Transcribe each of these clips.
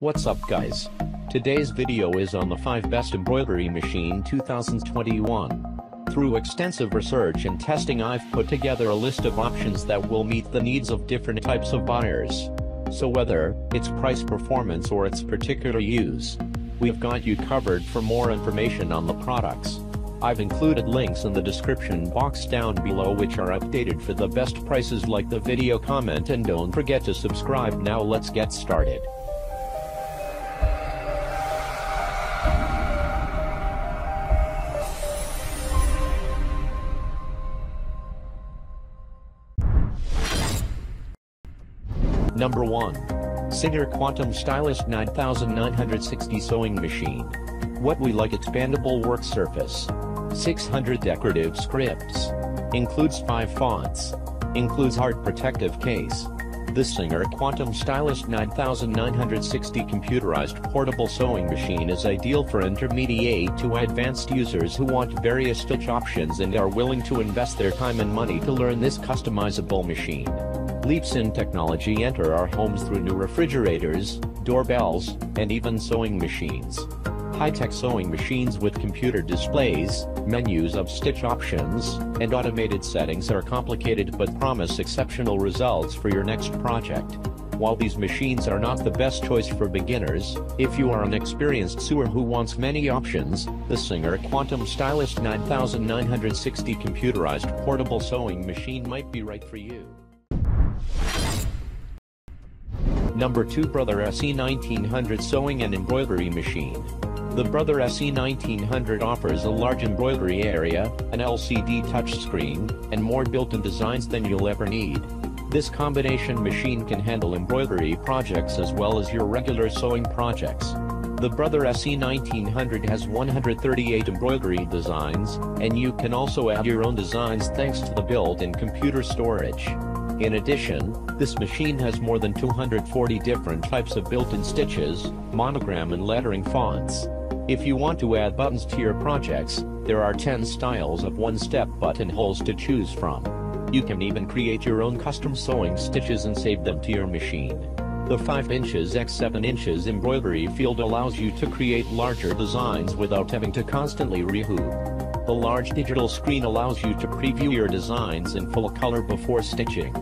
What's up guys? Today's video is on the 5 best embroidery machine 2021. Through extensive research and testing, I've put together a list of options that will meet the needs of different types of buyers. So whether it's price, performance, or its particular use, we've got you covered. For more information on the products, I've included links in the description box down below which are updated for the best prices. Like the video, comment, and don't forget to subscribe. Now let's get started. Number 1. Singer Quantum Stylist 9960 Sewing Machine. What we like: expandable work surface, 600 decorative scripts, includes 5 fonts, includes hard protective case. The Singer Quantum Stylist 9960 computerized portable sewing machine is ideal for intermediate to advanced users who want various stitch options and are willing to invest their time and money to learn this customizable machine. Leaps in technology enter our homes through new refrigerators, doorbells, and even sewing machines. High-tech sewing machines with computer displays, menus of stitch options, and automated settings are complicated but promise exceptional results for your next project. While these machines are not the best choice for beginners, if you are an experienced sewer who wants many options, the Singer Quantum Stylist 9960 computerized portable sewing machine might be right for you. Number 2. Brother SE 1900 Sewing and Embroidery Machine. The Brother SE 1900 offers a large embroidery area, an LCD touchscreen, and more built-in designs than you'll ever need. This combination machine can handle embroidery projects as well as your regular sewing projects. The Brother SE 1900 has 138 embroidery designs, and you can also add your own designs thanks to the built-in computer storage. In addition, this machine has more than 240 different types of built-in stitches, monogram and lettering fonts. If you want to add buttons to your projects, there are 10 styles of one-step buttonholes to choose from. You can even create your own custom sewing stitches and save them to your machine. The 5" x 7" embroidery field allows you to create larger designs without having to constantly rehoop. The large digital screen allows you to preview your designs in full color before stitching.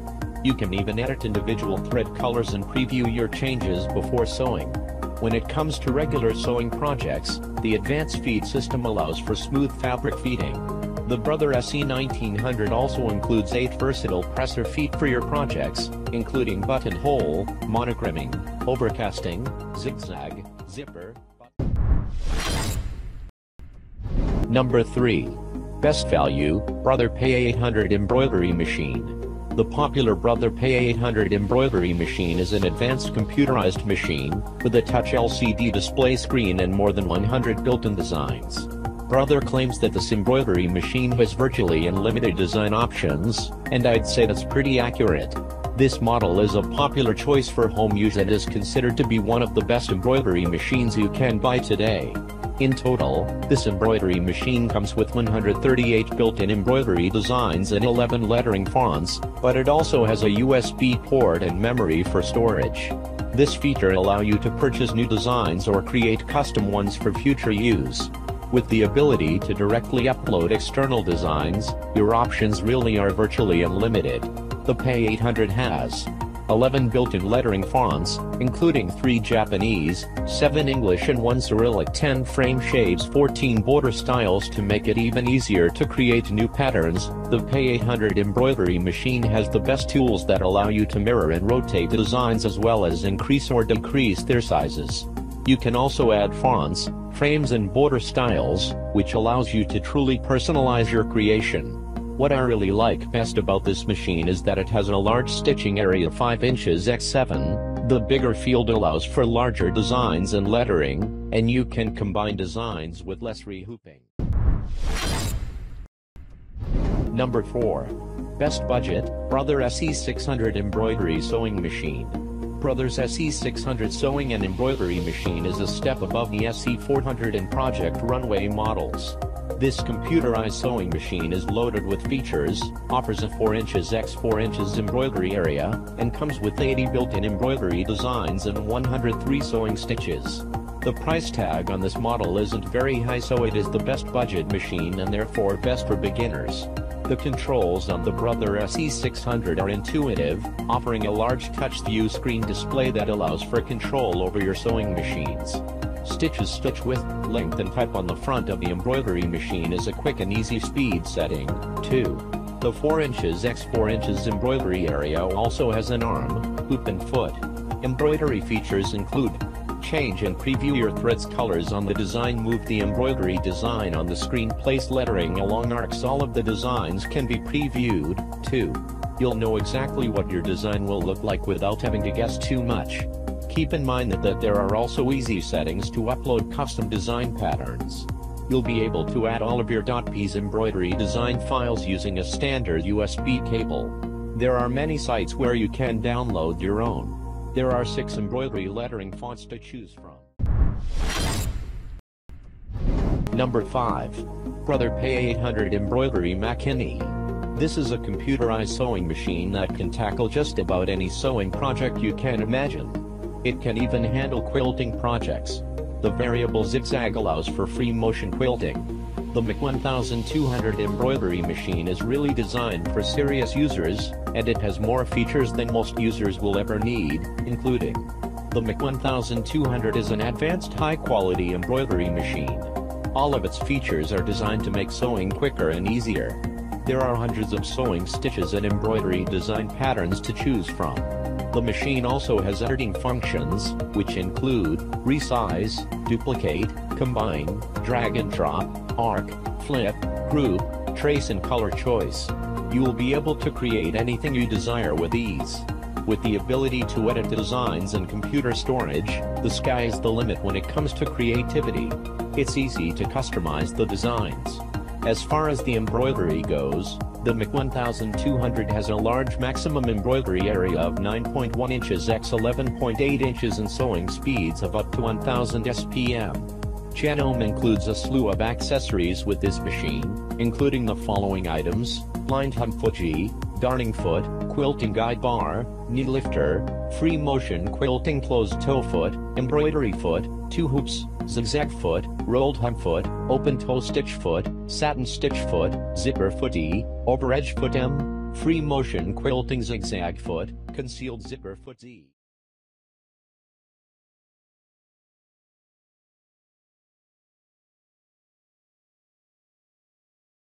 You can even edit individual thread colors and preview your changes before sewing. When it comes to regular sewing projects, the advanced feed system allows for smooth fabric feeding. The Brother SE 1900 also includes 8 versatile presser feet for your projects, including buttonhole, monogramming, overcasting, zigzag, zipper. Number 3. Best Value, Brother PE800 Embroidery Machine. The popular Brother PE800 Embroidery Machine is an advanced computerized machine, with a touch LCD display screen and more than 100 built-in designs. Brother claims that this embroidery machine has virtually unlimited design options, and I'd say that's pretty accurate. This model is a popular choice for home use and is considered to be one of the best embroidery machines you can buy today. In total, this embroidery machine comes with 138 built-in embroidery designs and 11 lettering fonts, but it also has a USB port and memory for storage. This feature allows you to purchase new designs or create custom ones for future use. With the ability to directly upload external designs, your options really are virtually unlimited. The PE800 has 11 built-in lettering fonts, including 3 Japanese, 7 English and 1 Cyrillic, 10 frame shapes, 14 border styles. To make it even easier to create new patterns, the PE800 embroidery machine has the best tools that allow you to mirror and rotate the designs as well as increase or decrease their sizes. You can also add fonts, frames and border styles, which allows you to truly personalize your creation. What I really like best about this machine is that it has a large stitching area of 5" x 7". The bigger field allows for larger designs and lettering, and you can combine designs with less rehooping. Number 4. Best Budget, Brother SE600 Embroidery Sewing Machine. Brother's SE600 Sewing and Embroidery Machine is a step above the SE400 and Project Runway models. This computerized sewing machine is loaded with features, offers a 4" x 4" embroidery area, and comes with 80 built-in embroidery designs and 103 sewing stitches. The price tag on this model isn't very high, so it is the best budget machine and therefore best for beginners. The controls on the Brother SE600 are intuitive, offering a large touch-view screen display that allows for control over your sewing machines. Stitches, stitch width, length and type on the front of the embroidery machine is a quick and easy speed setting, too. The 4" x 4" embroidery area also has an arm, hoop and foot. Embroidery features include: change and preview your threads, colors on the design, move the embroidery design on the screen, place lettering along arcs. All of the designs can be previewed, too. You'll know exactly what your design will look like without having to guess too much. Keep in mind that there are also easy settings to upload custom design patterns. You'll be able to add all of your .p's embroidery design files using a standard USB cable. There are many sites where you can download your own. There are 6 embroidery lettering fonts to choose from. Number 5. Brother PE800 Embroidery Machine. This is a computerized sewing machine that can tackle just about any sewing project you can imagine. It can even handle quilting projects. The variable zigzag allows for free motion quilting. The MC 1200 embroidery machine is really designed for serious users, and it has more features than most users will ever need, including: the MC 1200 is an advanced high-quality embroidery machine. All of its features are designed to make sewing quicker and easier. There are hundreds of sewing stitches and embroidery design patterns to choose from. The machine also has editing functions, which include resize, duplicate, combine, drag and drop, arc, flip, group, trace and color choice. You will be able to create anything you desire with ease. With the ability to edit the designs and computer storage, the sky is the limit when it comes to creativity. It's easy to customize the designs. As far as the embroidery goes, the MC 1200 has a large maximum embroidery area of 9.1" x 11.8" and sewing speeds of up to 1000 SPM. Janome includes a slew of accessories with this machine, including the following items: lined hanfuji, darning foot, quilting guide bar, needle lifter, free motion quilting closed toe foot, embroidery foot, 2 hoops, zigzag foot, rolled hem foot, open toe stitch foot, satin stitch foot, zipper footy, over edge foot M, free motion quilting zigzag foot, concealed zipper foot Z.